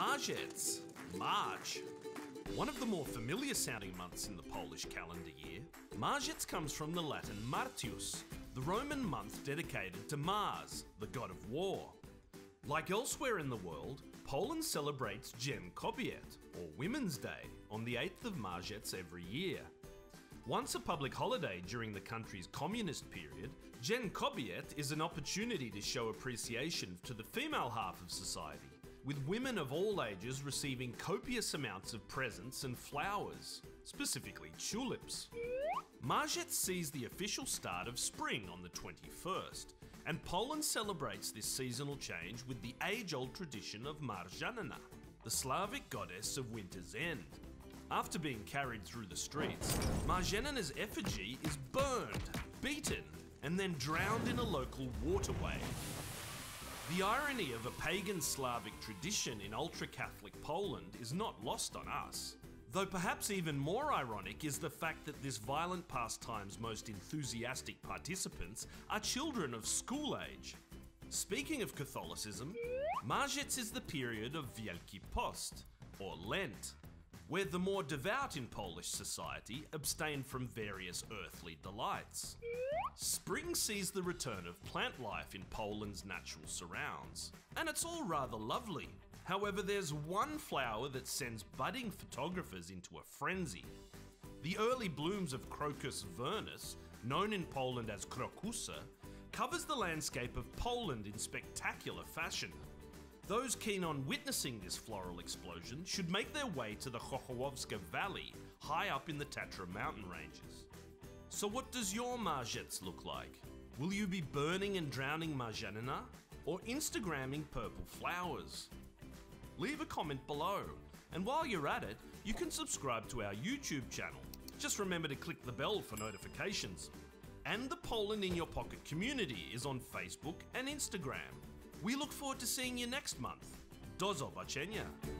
Marzec, March. One of the more familiar sounding months in the Polish calendar year, Marzec comes from the Latin Martius, the Roman month dedicated to Mars, the god of war. Like elsewhere in the world, Poland celebrates Dzień Kobiet, or Women's Day, on the 8th of Marzec every year. Once a public holiday during the country's communist period, Dzień Kobiet is an opportunity to show appreciation to the female half of society, with women of all ages receiving copious amounts of presents and flowers, specifically tulips. Marzec sees the official start of spring on the 21st, and Poland celebrates this seasonal change with the age-old tradition of Marzanna, the Slavic goddess of winter's end. After being carried through the streets, Marzanna's effigy is burned, beaten, and then drowned in a local waterway. The irony of a pagan Slavic tradition in ultra-Catholic Poland is not lost on us, though perhaps even more ironic is the fact that this violent pastime's most enthusiastic participants are children of school age. Speaking of Catholicism, Marzec is the period of Wielki Post, or Lent, where the more devout in Polish society abstain from various earthly delights. Spring sees the return of plant life in Poland's natural surrounds, and it's all rather lovely. However, there's one flower that sends budding photographers into a frenzy. The early blooms of Crocus vernus, known in Poland as krokusy, covers the landscape of Poland in spectacular fashion. Those keen on witnessing this floral explosion should make their way to the Chochołowska Valley, high up in the Tatra mountain ranges. So what does your Marzec look like? Will you be burning and drowning Marzanna, or Instagramming purple flowers? Leave a comment below, and while you're at it, you can subscribe to our YouTube channel. Just remember to click the bell for notifications. And the Poland in Your Pocket community is on Facebook and Instagram. We look forward to seeing you next month. Do zobaczenia.